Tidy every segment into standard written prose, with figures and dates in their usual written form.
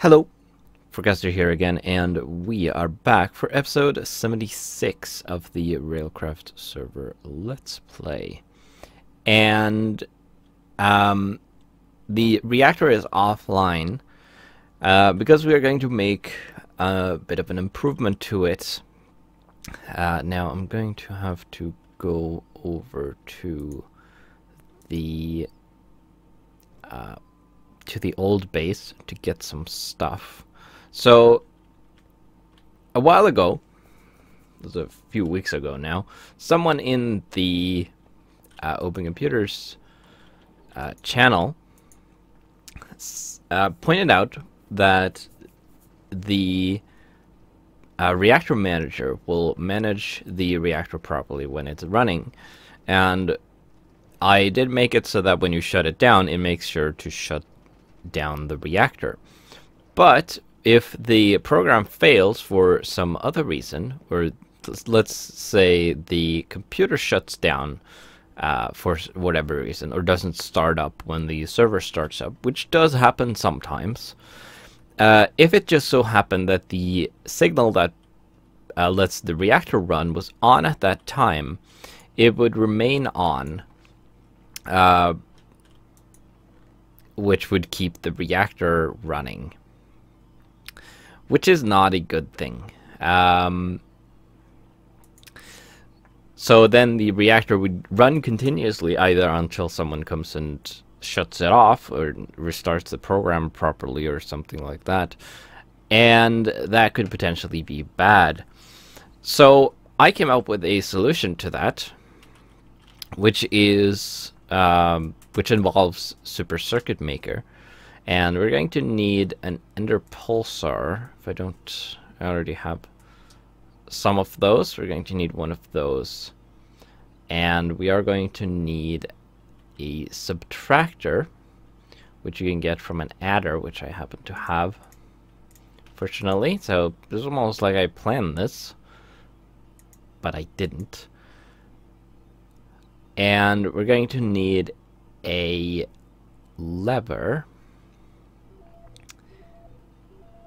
Hello, Forecaster here again, and we are back for episode 76 of the Railcraft server Let's Play. And the reactor is offline because we are going to make a bit of an improvement to it. Now I'm going to have to go over to the old base to get some stuff. So a while ago, it was a few weeks ago now, someone in the Open Computers channel pointed out that the reactor manager will manage the reactor properly when it's running, and I did make it so that when you shut it down, it makes sure to shut down the reactor. But if the program fails for some other reason, or let's say the computer shuts down for whatever reason, or doesn't start up when the server starts up, which does happen sometimes, if it just so happened that the signal that lets the reactor run was on at that time, it would remain on, which would keep the reactor running, which is not a good thing. So then the reactor would run continuously, either until someone comes and shuts it off or restarts the program properly or something like that, and that could potentially be bad. So I came up with a solution to that, which is which involves Super Circuit Maker, and we're going to need an Ender Pulsar. If I don't already have some of those, we're going to need one of those, and we are going to need a subtractor, which you can get from an adder, which I happen to have, fortunately. So it's almost like I planned this, but I didn't. And we're going to need a lever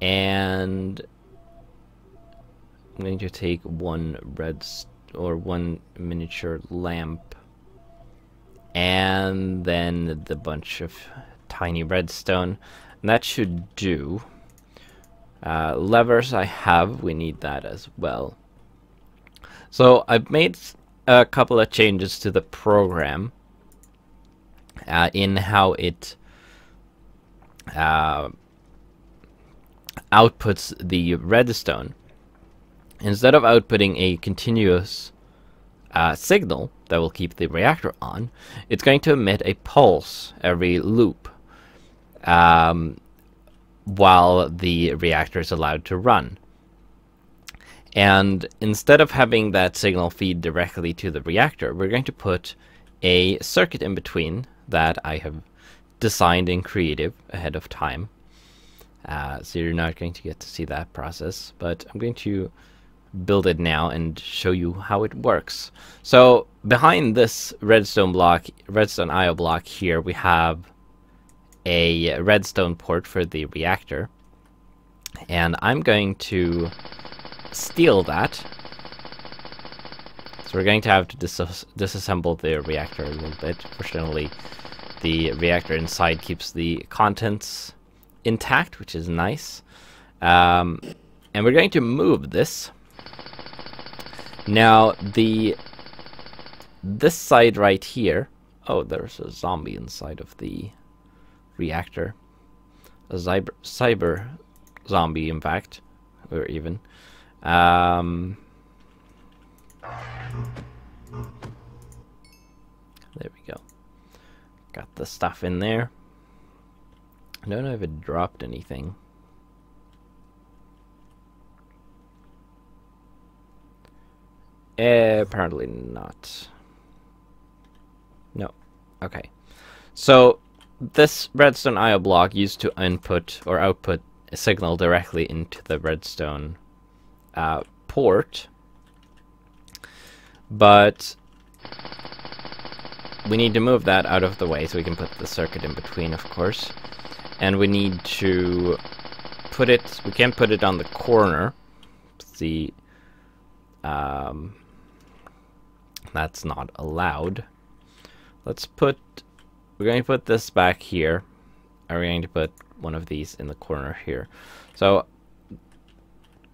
and I'm going to take one one miniature lamp and then the bunch of tiny redstone, and that should do. Levers I have, we need that as well. So I've made a couple of changes to the program in how it outputs the redstone. Instead of outputting a continuous signal that will keep the reactor on, it's going to emit a pulse every loop while the reactor is allowed to run. And instead of having that signal feed directly to the reactor, we're going to put a circuit in between that I have designed in Creative ahead of time. So you're not going to get to see that process, but I'm going to build it now and show you how it works. So behind this redstone IO block here, we have a redstone port for the reactor. And I'm going to steal that. So we're going to have to disassemble the reactor a little bit. Fortunately, the reactor inside keeps the contents intact, which is nice. And we're going to move this. Now, this side right here... Oh, there's a zombie inside of the reactor. A cyber zombie, in fact. Or even... there we go. Got the stuff in there. I don't know if it dropped anything. Apparently not. No. Okay. So this redstone IO block used to input or output a signal directly into the redstone port, but we need to move that out of the way so we can put the circuit in between, of course, and we need to put it, we can put it on the corner. See, that's not allowed. Let's put, we're going to put this back here. We're going to put one of these in the corner here. So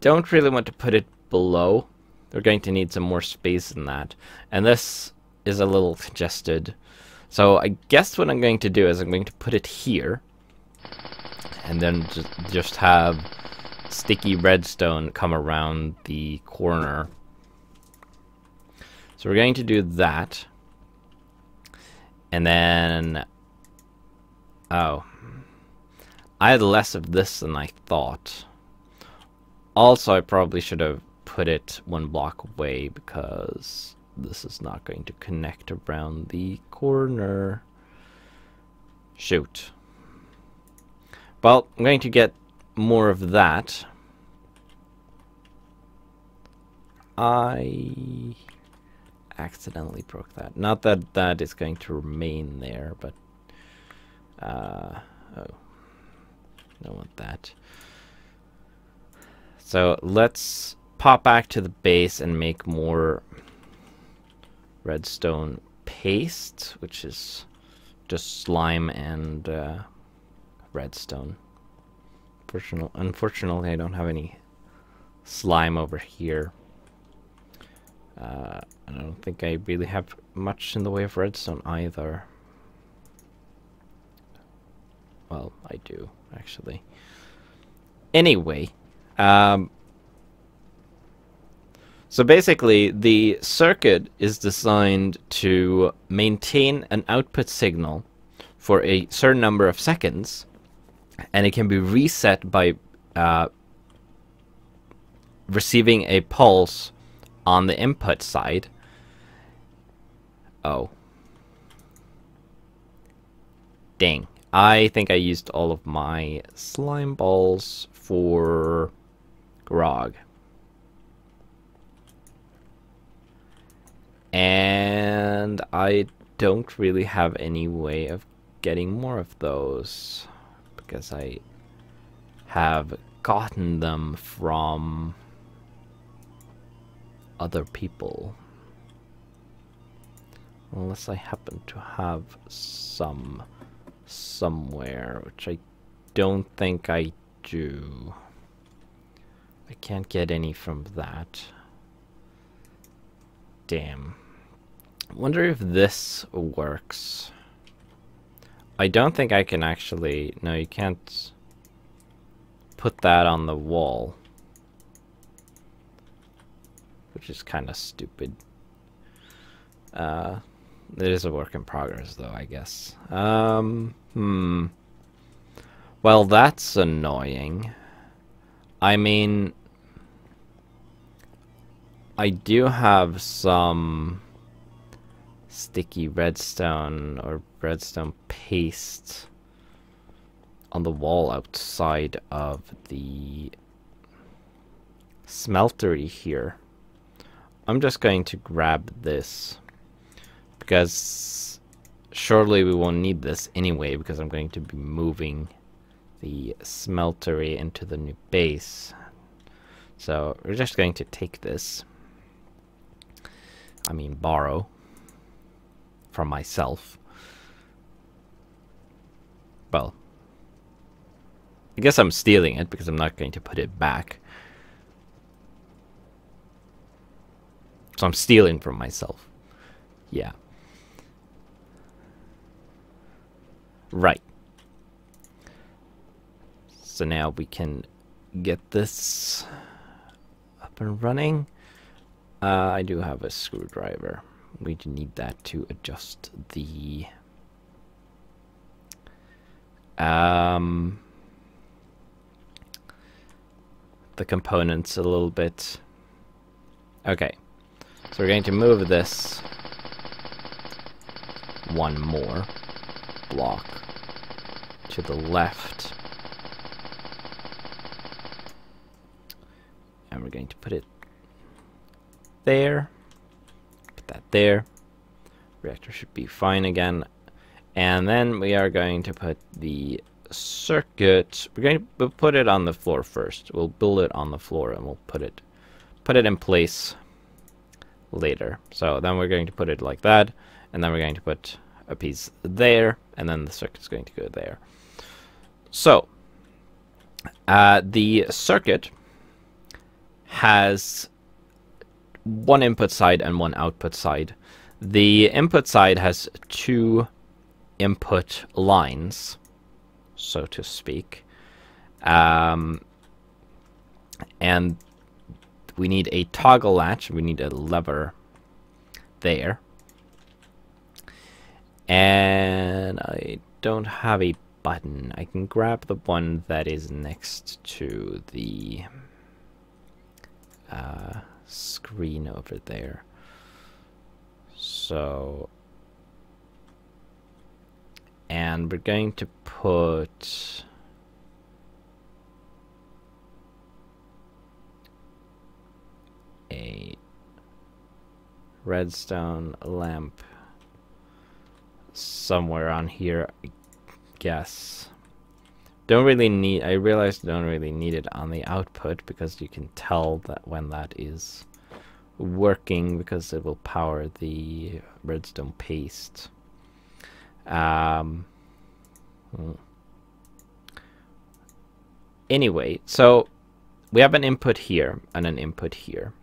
don't really want to put it below. We're going to need some more space than that. And this is a little congested. So I guess what I'm going to do is I'm going to put it here. And then just have sticky redstone come around the corner. So we're going to do that. And then, oh, I had less of this than I thought. Also, I probably should have put it one block away because this is not going to connect around the corner. Shoot. Well, I'm going to get more of that. I accidentally broke that. Not that that is going to remain there, but oh, I don't want that. So let's pop back to the base and make more redstone paste, which is just slime and redstone. Unfortunately, I don't have any slime over here. And I don't think I really have much in the way of redstone either. Well, I do, actually. Anyway, so basically the circuit is designed to maintain an output signal for a certain number of seconds, and it can be reset by receiving a pulse on the input side. Oh. Dang. I think I used all of my slime balls for grog. And I don't really have any way of getting more of those because I have gotten them from other people. Unless I happen to have some somewhere, which I don't think I do. I can't get any from that. Damn. I wonder if this works. I don't think I can actually... No, you can't put that on the wall. Which is kind of stupid. It is a work in progress, though, I guess. Well, that's annoying. I mean... I do have some sticky redstone or redstone paste on the wall outside of the smeltery here. I'm just going to grab this because surely we won't need this anyway because I'm going to be moving the smeltery into the new base. So we're just going to take this. I mean, borrow from myself. Well, I guess I'm stealing it because I'm not going to put it back. So I'm stealing from myself. Yeah. Right. So now we can get this up and running. I do have a screwdriver. We do need that to adjust the components a little bit. Okay, so we're going to move this one more block to the left, and we're going to put it there. Put that there. Reactor should be fine again. And then we are going to put the circuit. We're going to put it on the floor first. We'll build it on the floor and we'll put it in place later. So then we're going to put it like that, and then we're going to put a piece there, and then the circuit's going to go there. So the circuit has one input side and one output side. The input side has two input lines, so to speak, and we need a toggle latch, we need a lever there, and I don't have a button. I can grab the one that is next to the screen over there. So, and we're going to put a redstone lamp somewhere on here, I guess. Don't really need, I realized I don't really need it on the output, because you can tell that when that is working, because it will power the redstone paste. Anyway, so we have an input here and an input here.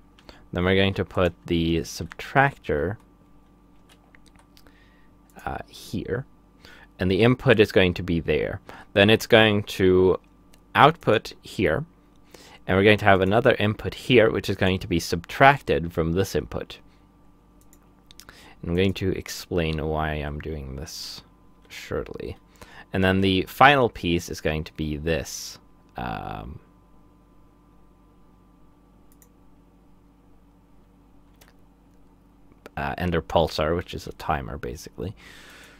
Then we're going to put the subtractor here. And the input is going to be there. Then it's going to output here. And we're going to have another input here, which is going to be subtracted from this input. I'm going to explain why I'm doing this shortly. And then the final piece is going to be this. Ender Pulsar, which is a timer, basically.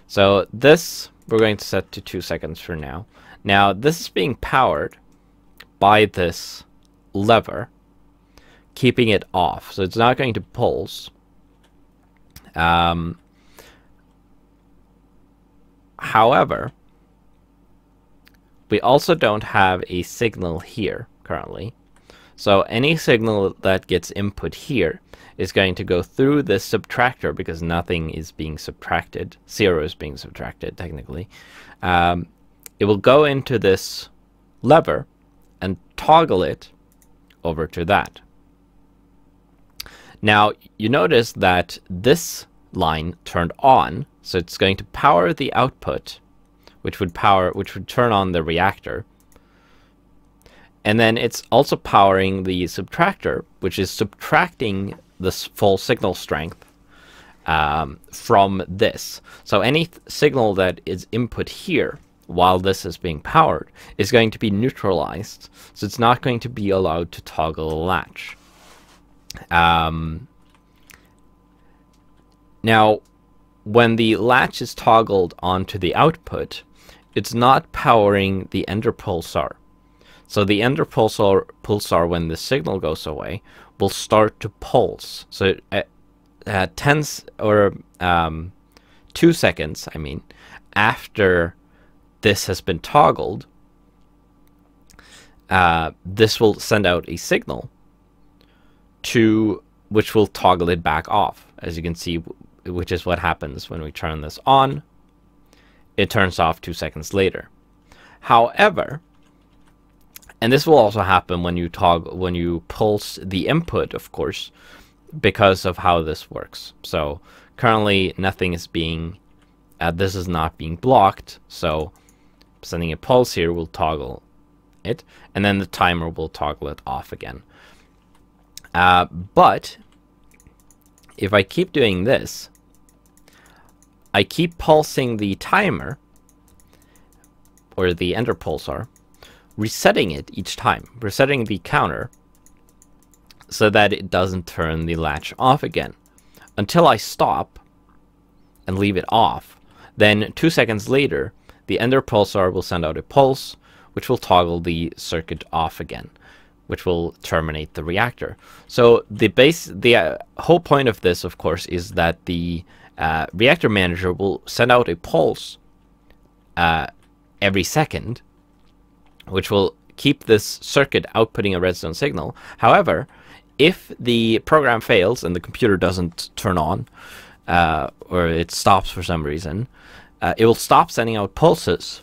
So this we're going to set to 2 seconds for now. Now this is being powered by this lever, keeping it off. So it's not going to pulse. However, we also don't have a signal here currently. So any signal that gets input here is going to go through this subtractor, because nothing is being subtracted. 0 is being subtracted, technically. It will go into this lever and toggle it over to that. Now, you notice that this line turned on, so it's going to power the output, which would turn on the reactor. And then it's also powering the subtractor, which is subtracting this full signal strength from this. So any signal that is input here while this is being powered is going to be neutralized. So it's not going to be allowed to toggle a latch. Now, when the latch is toggled onto the output, it's not powering the Ender Pulsar. So the Ender Pulsar, when the signal goes away, will start to pulse. So at 2 seconds, I mean, after this has been toggled, this will send out a signal to which will toggle it back off, as you can see, which is what happens when we turn this on. It turns off 2 seconds later. However, and this will also happen when you pulse the input, of course, because of how this works. So currently nothing is being, this is not being blocked. So sending a pulse here will toggle it, and then the timer will toggle it off again. But if I keep doing this, I keep pulsing the timer, or the Ender Pulsar, resetting it each time, resetting the counter so that it doesn't turn the latch off again. Until I stop and leave it off, then 2 seconds later, the Ender Pulsar will send out a pulse, which will toggle the circuit off again, which will terminate the reactor. So the whole point of this, of course, is that the reactor manager will send out a pulse every second, which will keep this circuit outputting a redstone signal. However, if the program fails and the computer doesn't turn on, or it stops for some reason, it will stop sending out pulses,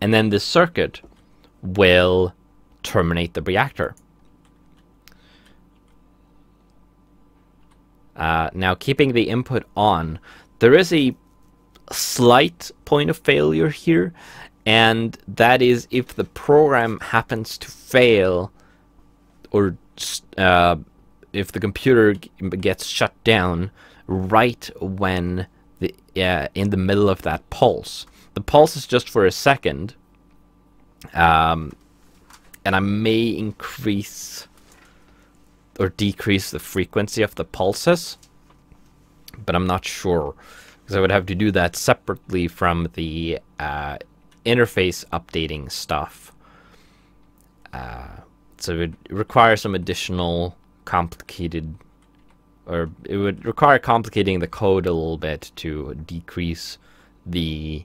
and then this circuit will terminate the reactor. Now, keeping the input on, there is a slight point of failure here, and that is if the program happens to fail, or if the computer gets shut down right when the in the middle of that pulse. The pulse is just for a second, and I may increase or decrease the frequency of the pulses, but I'm not sure, because I would have to do that separately from the interface updating stuff. So it would require some additional complicated, or it would require complicating the code a little bit to decrease the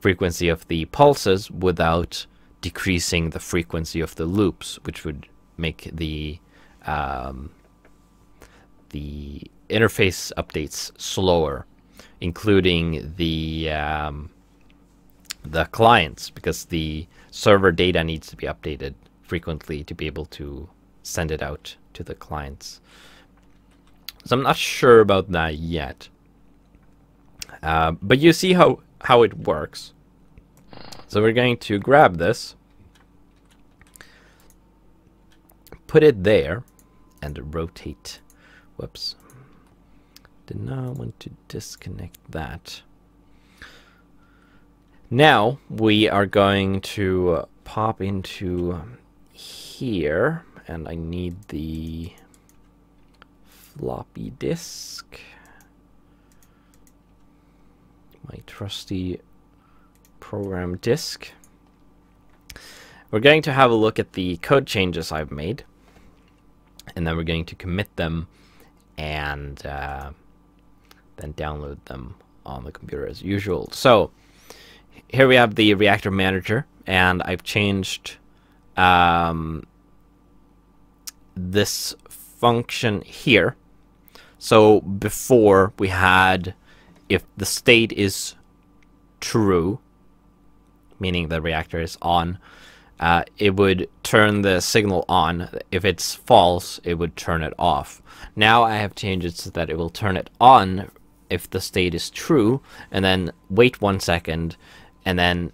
frequency of the pulses without decreasing the frequency of the loops, which would make the interface updates slower, including the clients, because the server data needs to be updated frequently to be able to send it out to the clients. So I'm not sure about that yet, but you see how it works. So we're going to grab this, put it there, and rotate. Whoops. Did not want to disconnect that. Now we are going to pop into here, and I need the floppy disk. My trusty program disk. We're going to have a look at the code changes I've made, and then we're going to commit them and then download them on the computer as usual. So here we have the reactor manager, and I've changed this function here. So before we had, if the state is true, meaning the reactor is on, it would turn the signal on. If it's false, it would turn it off. Now I have changed it so that it will turn it on if the state is true, and then wait 1 second, and then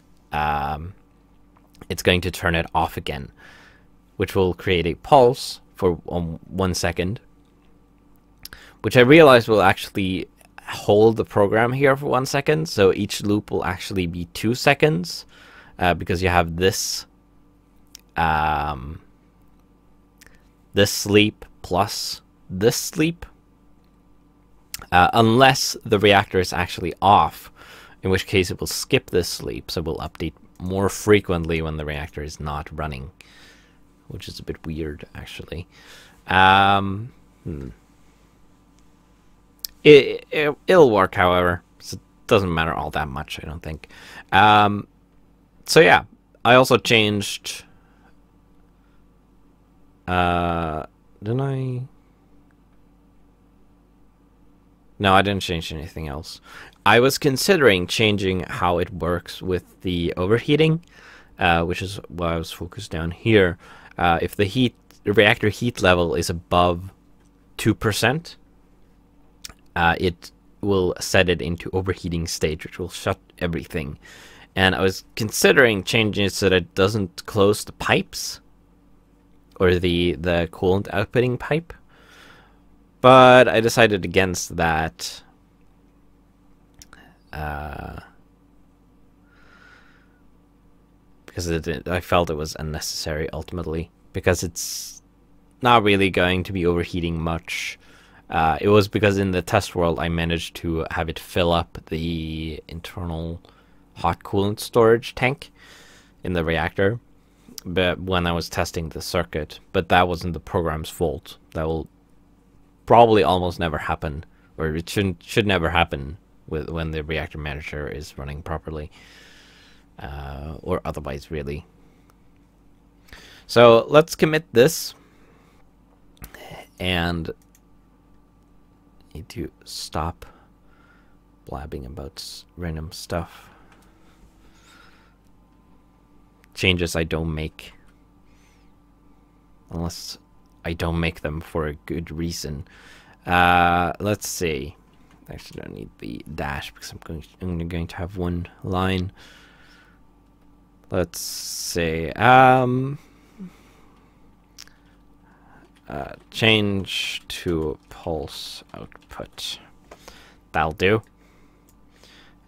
it's going to turn it off again, which will create a pulse for 1 second, which I realize will actually hold the program here for 1 second. So each loop will actually be 2 seconds, because you have this this sleep plus this sleep, unless the reactor is actually off, in which case it will skip this sleep, so it will update more frequently when the reactor is not running, which is a bit weird, actually. It'll work, however, so it doesn't matter all that much, I don't think. So yeah, I also changed... didn't I? No, I didn't change anything else. I was considering changing how it works with the overheating, which is why I was focused down here. If the reactor heat level is above 2%, it will set it into overheating stage, which will shut everything. And I was considering changing it so that it doesn't close the pipes, or the coolant outputting pipe, but I decided against that. Because I felt it was unnecessary, ultimately, because it's not really going to be overheating much. It was because in the test world I managed to have it fill up the internal hot coolant storage tank in the reactor, but when I was testing the circuit. But that wasn't the program's fault. That will probably almost never happen, or it should never happen when the reactor manager is running properly. or otherwise really. So let's commit this and need to stop blabbing about random stuff. Changes I don't make, unless I don't make them for a good reason. Let's see. I actually don't need the dash because I'm only going to have one line. Let's see. Change to pulse output. That'll do.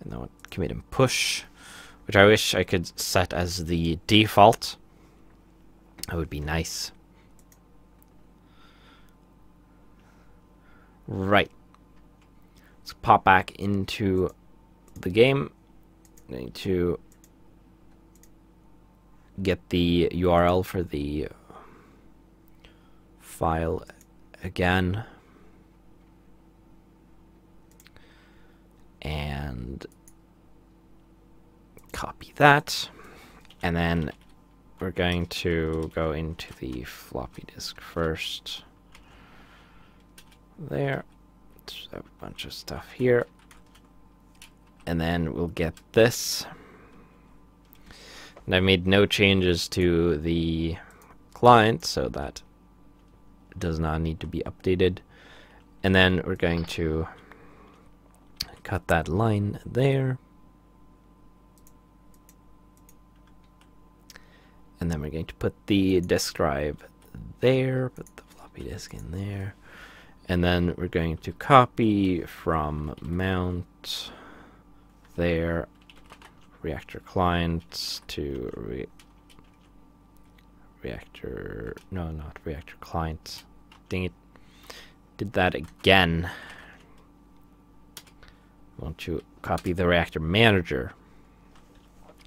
And now commit and push, which I wish I could set as the default. That would be nice. Right. Let's pop back into the game. I need to get the URL for the file again. And copy that. And then we're going to go into the floppy disk first. There, just have a bunch of stuff here, and then we'll get this. And I made no changes to the client, so that does not need to be updated. And then we're going to cut that line there, and then we're going to put the disk drive there, put the floppy disk in there. And then we're going to copy from mount there, reactor client to reactor, no, not reactor client. Dang it. Did that again. Want to copy the reactor manager.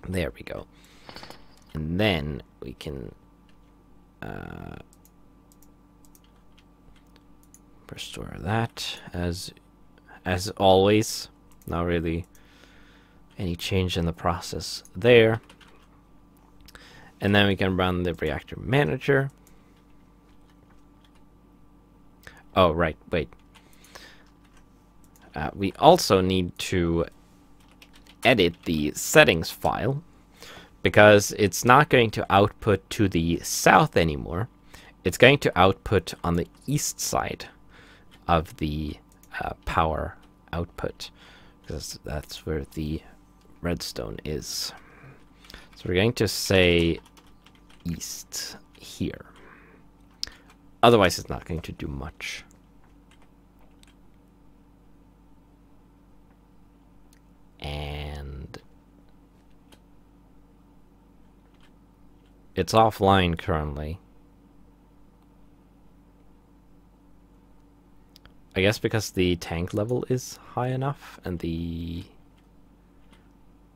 There we go. And then we can, restore that as always. Not really any change in the process there. And then we can run the reactor manager. Oh, right, wait. We also need to edit the settings file because it's not going to output to the south anymore. It's going to output on the east side of the power output, because that's where the redstone is. So we're going to say east here. Otherwise it's not going to do much. And it's offline currently. I guess because the tank level is high enough and the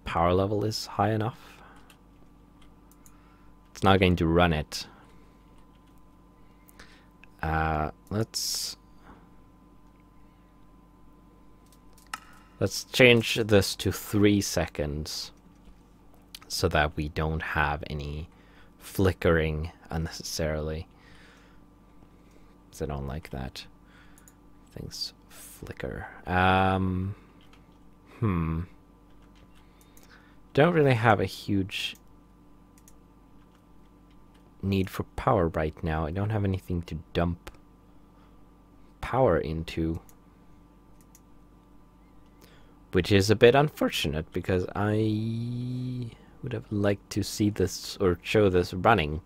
power level is high enough. It's not going to run it. Let's change this to 3 seconds so that we don't have any flickering unnecessarily. Because I don't like that. Things flicker. Don't really have a huge need for power right now. I don't have anything to dump power into, which is a bit unfortunate because I would have liked to see this or show this running.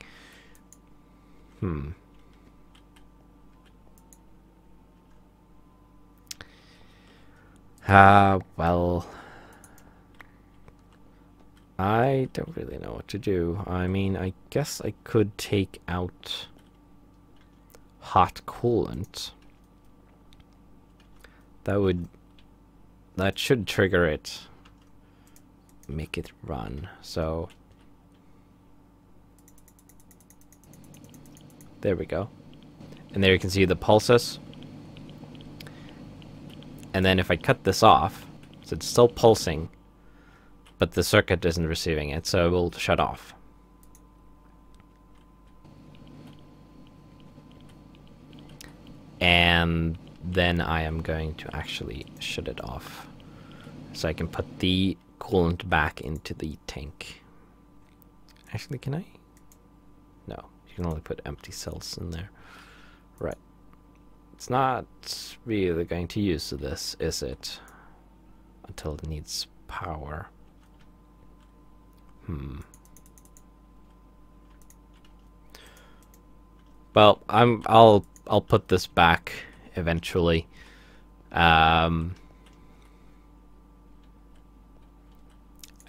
Well, I don't really know what to do. I mean, I guess I could take out hot coolant. That should trigger it, make it run. So there we go. And there you can see the pulses. And then if I cut this off, so it's still pulsing, but the circuit isn't receiving it, so it will shut off. And then I am going to actually shut it off so I can put the coolant back into the tank. Actually, can I? No, you can only put empty cells in there. Right. It's not really going to use this, is it? Until it needs power. Well, I'll put this back eventually. I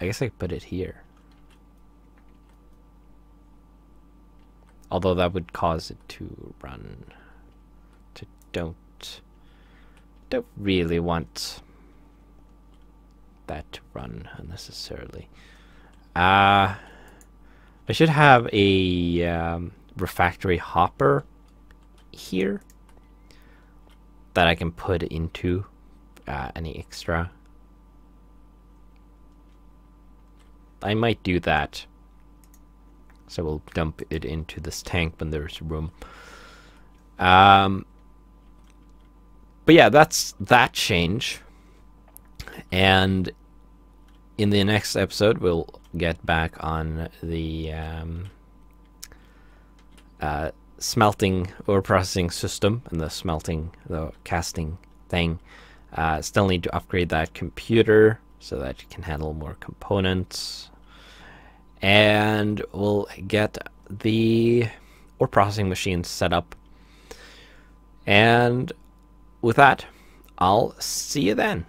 guess I could put it here. Although that would cause it to run. To don't really want that to run unnecessarily. I should have a refractory hopper here that I can put into any extra. I might do that, so we'll dump it into this tank when there's room. But yeah, that's that change, and in the next episode we'll get back on the smelting or processing system and the smelting, the casting thing. Still need to upgrade that computer so that it can handle more components, and we'll get the ore processing machine set up. And with that, I'll see you then.